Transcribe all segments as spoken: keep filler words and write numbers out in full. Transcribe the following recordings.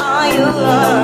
Are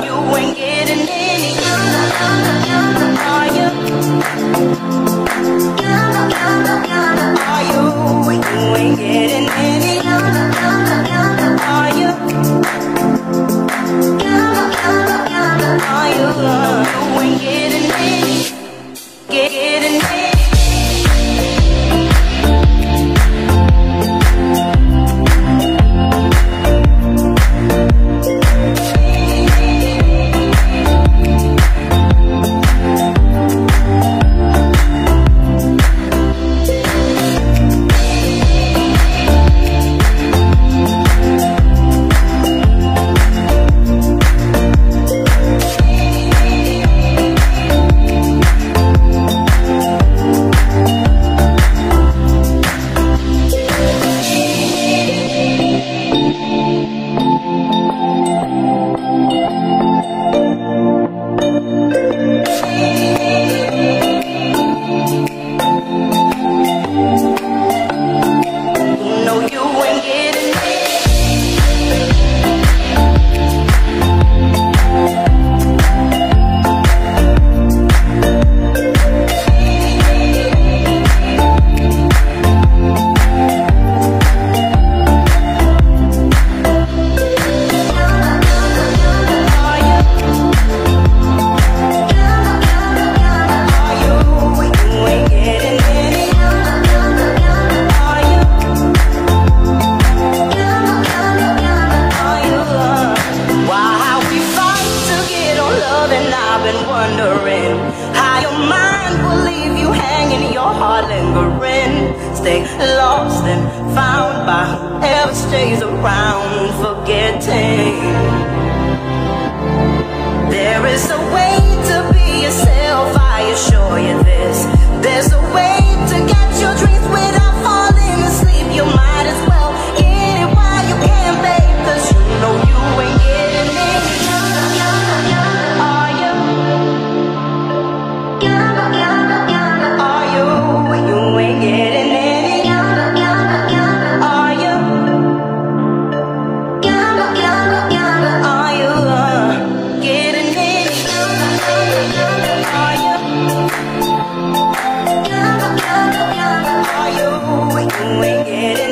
you, you ain't getting it?